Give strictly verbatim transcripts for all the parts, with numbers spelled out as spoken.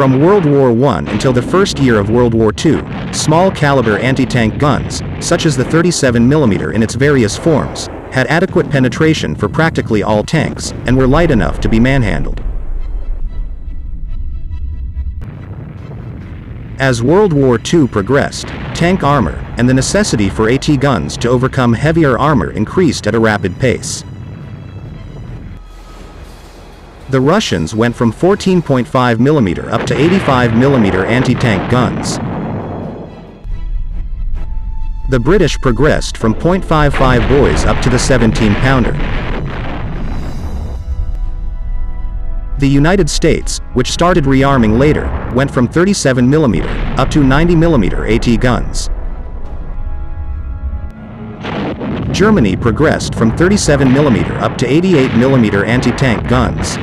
From World War One until the first year of World War Two, small-caliber anti-tank guns, such as the thirty-seven millimeter in its various forms, had adequate penetration for practically all tanks, and were light enough to be manhandled. As World War Two progressed, tank armor, and the necessity for AT guns to overcome heavier armor increased at a rapid pace. The Russians went from fourteen point five millimeter up to eighty-five millimeter anti-tank guns. The British progressed from point five five boys up to the seventeen pounder. The United States, which started rearming later, went from thirty-seven millimeter up to ninety millimeter AT guns. Germany progressed from thirty-seven millimeter up to eighty-eight millimeter anti-tank guns.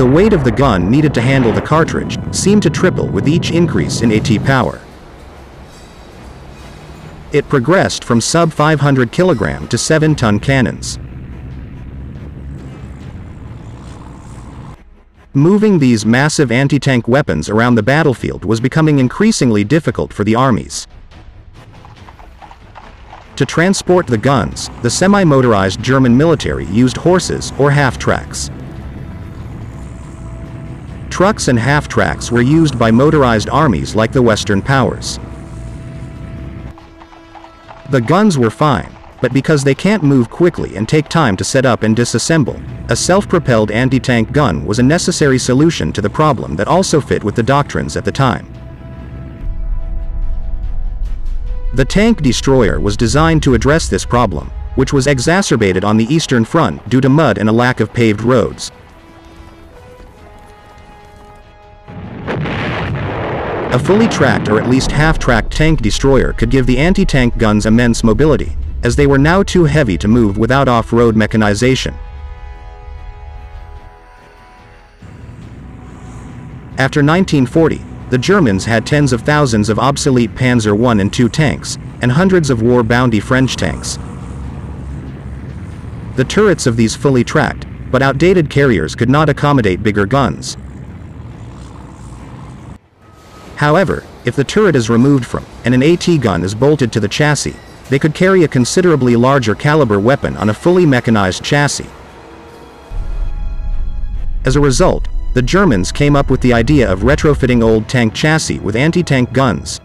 The weight of the gun needed to handle the cartridge seemed to triple with each increase in AT power. It progressed from sub five hundred kilogram to seven ton cannons. Moving these massive anti-tank weapons around the battlefield was becoming increasingly difficult for the armies. To transport the guns, the semi-motorized German military used horses or half-tracks. Trucks and half-tracks were used by motorized armies like the Western powers. The guns were fine, but because they can't move quickly and take time to set up and disassemble, a self-propelled anti-tank gun was a necessary solution to the problem that also fit with the doctrines at the time. The tank destroyer was designed to address this problem, which was exacerbated on the Eastern Front due to mud and a lack of paved roads. A fully tracked or at least half-tracked tank destroyer could give the anti-tank guns immense mobility, as they were now too heavy to move without off-road mechanization. After nineteen forty, the Germans had tens of thousands of obsolete Panzer one and two tanks, and hundreds of war-bounty French tanks. The turrets of these fully tracked, but outdated carriers could not accommodate bigger guns. However, if the turret is removed from, and an AT gun is bolted to the chassis, they could carry a considerably larger caliber weapon on a fully mechanized chassis. As a result, the Germans came up with the idea of retrofitting old tank chassis with anti-tank guns.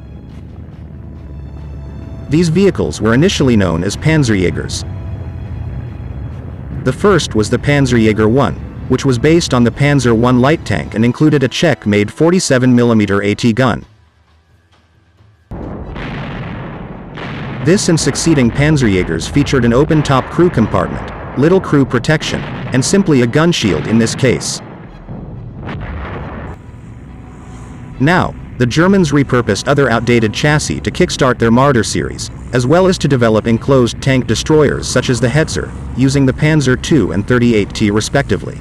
These vehicles were initially known as Panzerjägers. The first was the Panzerjäger one, which was based on the Panzer one light tank and included a Czech-made forty-seven millimeter AT gun. This and succeeding Panzerjägers featured an open-top crew compartment, little crew protection, and simply a gun shield in this case. Now, the Germans repurposed other outdated chassis to kickstart their Marder series, as well as to develop enclosed tank destroyers such as the Hetzer, using the Panzer two and thirty-eight T respectively.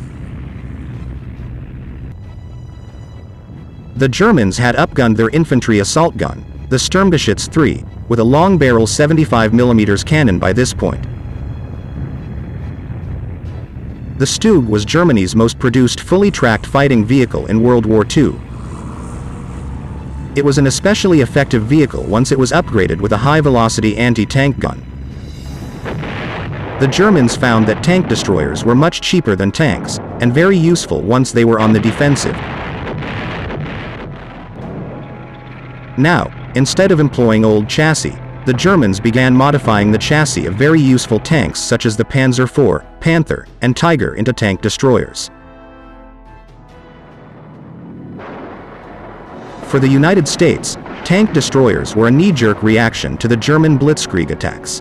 The Germans had upgunned their infantry assault gun, the Sturmgeschütz three, with a long barrel seventy-five millimeter cannon by this point. The Stug was Germany's most produced fully tracked fighting vehicle in World War Two. It was an especially effective vehicle once it was upgraded with a high-velocity anti-tank gun. The Germans found that tank destroyers were much cheaper than tanks, and very useful once they were on the defensive. Now, instead of employing old chassis, the Germans began modifying the chassis of very useful tanks such as the Panzer four, Panther, and Tiger into tank destroyers. For the United States, tank destroyers were a knee-jerk reaction to the German Blitzkrieg attacks.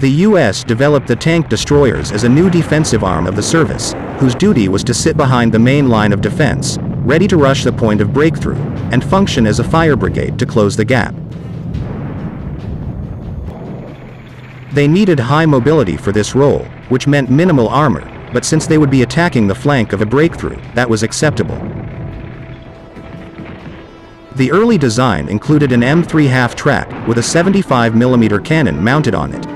The U S developed the tank destroyers as a new defensive arm of the service, whose duty was to sit behind the main line of defense, ready to rush the point of breakthrough, and function as a fire brigade to close the gap. They needed high mobility for this role, which meant minimal armor, but since they would be attacking the flank of a breakthrough, that was acceptable. The early design included an M three half-track with a seventy-five millimeter cannon mounted on it.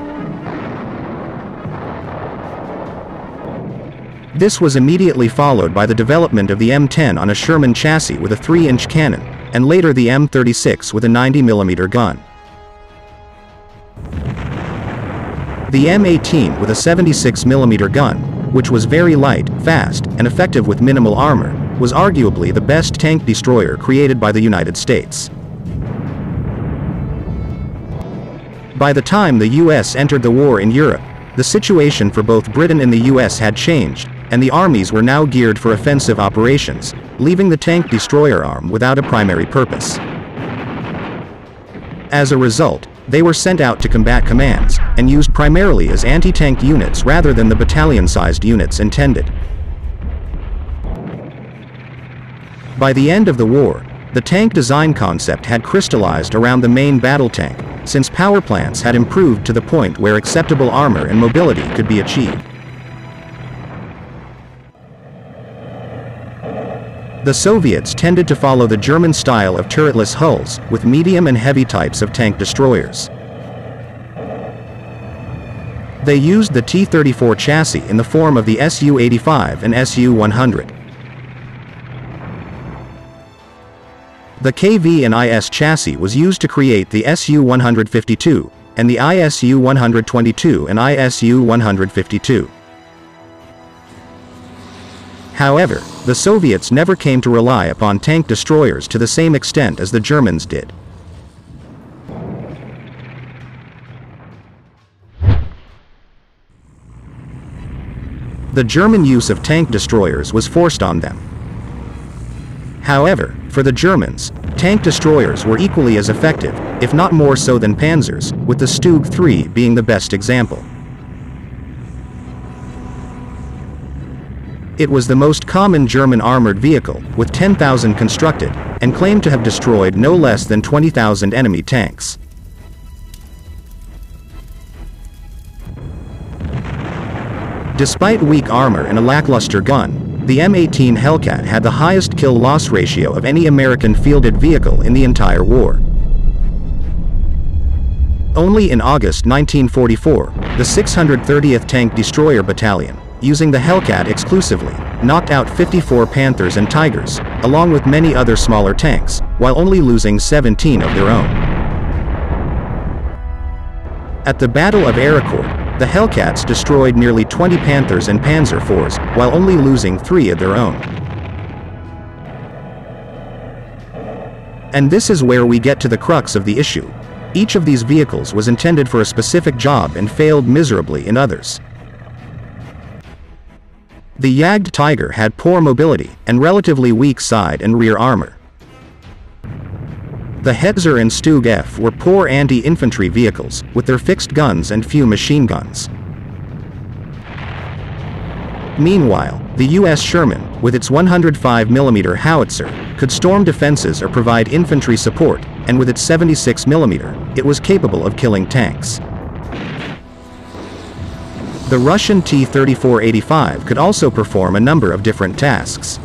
This was immediately followed by the development of the M ten on a Sherman chassis with a three inch cannon, and later the M thirty-six with a ninety millimeter gun. The M eighteen with a seventy-six millimeter gun, which was very light, fast, and effective with minimal armor, was arguably the best tank destroyer created by the United States. By the time the U S entered the war in Europe, the situation for both Britain and the U S had changed, and the armies were now geared for offensive operations, leaving the tank destroyer arm without a primary purpose. As a result, they were sent out to combat commands, and used primarily as anti-tank units rather than the battalion-sized units intended. By the end of the war, the tank design concept had crystallized around the main battle tank, since power plants had improved to the point where acceptable armor and mobility could be achieved. The Soviets tended to follow the German style of turretless hulls, with medium and heavy types of tank destroyers. They used the T thirty-four chassis in the form of the S U eighty-five and S U one hundred. The K V and I S chassis was used to create the S U one fifty-two, and the I S U one twenty-two and I S U one fifty-two. However, the Soviets never came to rely upon tank destroyers to the same extent as the Germans did. The German use of tank destroyers was forced on them. However, for the Germans, tank destroyers were equally as effective, if not more so than panzers, with the Stug three being the best example. It was the most common German armored vehicle, with ten thousand constructed, and claimed to have destroyed no less than twenty thousand enemy tanks. Despite weak armor and a lackluster gun, the M eighteen Hellcat had the highest kill-loss ratio of any American fielded vehicle in the entire war. Only in August nineteen forty-four, the six hundred thirtieth Tank Destroyer Battalion, using the Hellcat exclusively, knocked out fifty-four Panthers and Tigers, along with many other smaller tanks, while only losing seventeen of their own. At the Battle of Arracourt, the Hellcats destroyed nearly twenty Panthers and Panzer fours, while only losing three of their own. And this is where we get to the crux of the issue. Each of these vehicles was intended for a specific job and failed miserably in others. The Jagd Tiger had poor mobility and relatively weak side and rear armor. The Hetzer and Stug F were poor anti-infantry vehicles, with their fixed guns and few machine guns. Meanwhile, the U S Sherman, with its one hundred five millimeter howitzer, could storm defenses or provide infantry support, and with its seventy-six millimeter, it was capable of killing tanks. The Russian T thirty-four eighty-five could also perform a number of different tasks.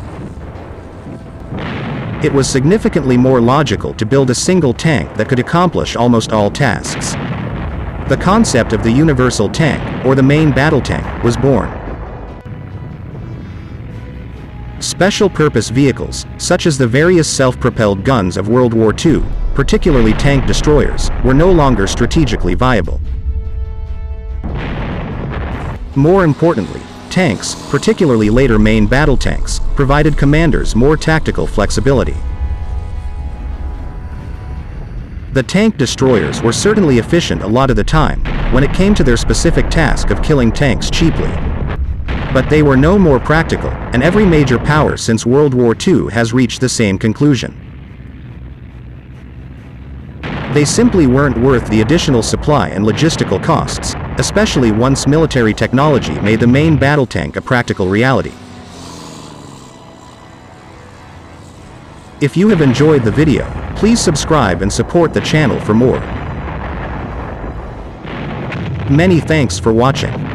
It was significantly more logical to build a single tank that could accomplish almost all tasks. The concept of the universal tank, or the main battle tank, was born. Special purpose vehicles, such as the various self-propelled guns of World War Two, particularly tank destroyers, were no longer strategically viable. More importantly, tanks, particularly later main battle tanks, provided commanders more tactical flexibility. The tank destroyers were certainly efficient a lot of the time, when it came to their specific task of killing tanks cheaply. But they were no more practical, and every major power since World War Two has reached the same conclusion. They simply weren't worth the additional supply and logistical costs, especially once military technology made the main battle tank a practical reality. If you have enjoyed the video, please subscribe and support the channel for more. Many thanks for watching.